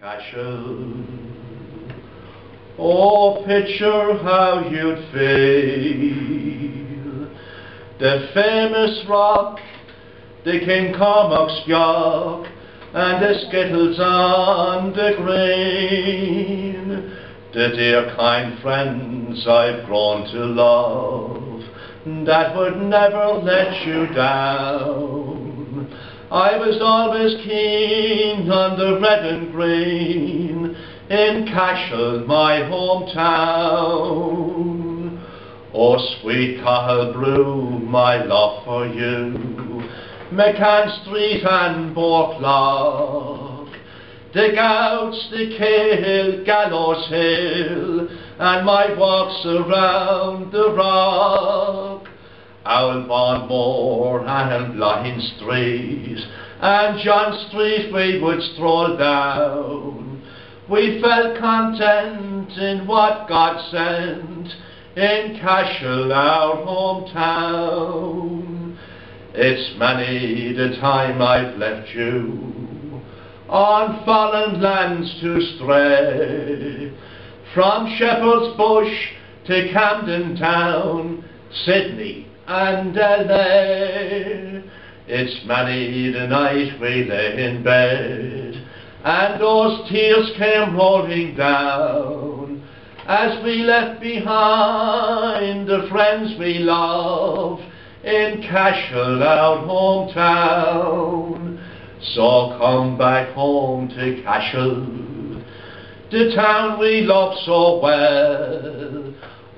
Cahill. Oh, picture how you'd feel. The famous rock, they came Carmack's York, and the skittles on the green. The dear kind friends I've grown to love, that would never let you down. I was always keen on the red and green, in Cahill, my hometown. Oh, sweet Cahill brew, my love for you, McCann Street and Bourke Lock, Digouts, the Cahill, Gallows Hill, and my walks around the rock, Oulbourne Moor and Loughlin Street, and John Street we would stroll down. We felt content in what God sent, in Cahill, our hometown. It's many the time I've left you, on foreign lands to stray, from Shepherd's Bush to Camden Town, Sydney and L.A. It's many the night we lay in bed, and those tears came rolling down, as we left behind the friends we loved, in Cahill, our hometown. So come back home to Cahill, the town we love so well.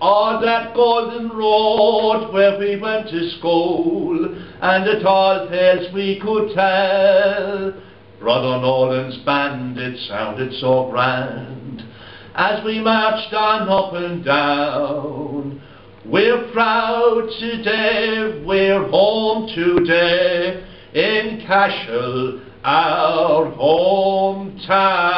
On that golden road where we went to school, and the tall tales we could tell. Brother Nolan's band, it sounded so grand, as we marched on up and down. We're proud today, we're home today, in Cahill, our hometown.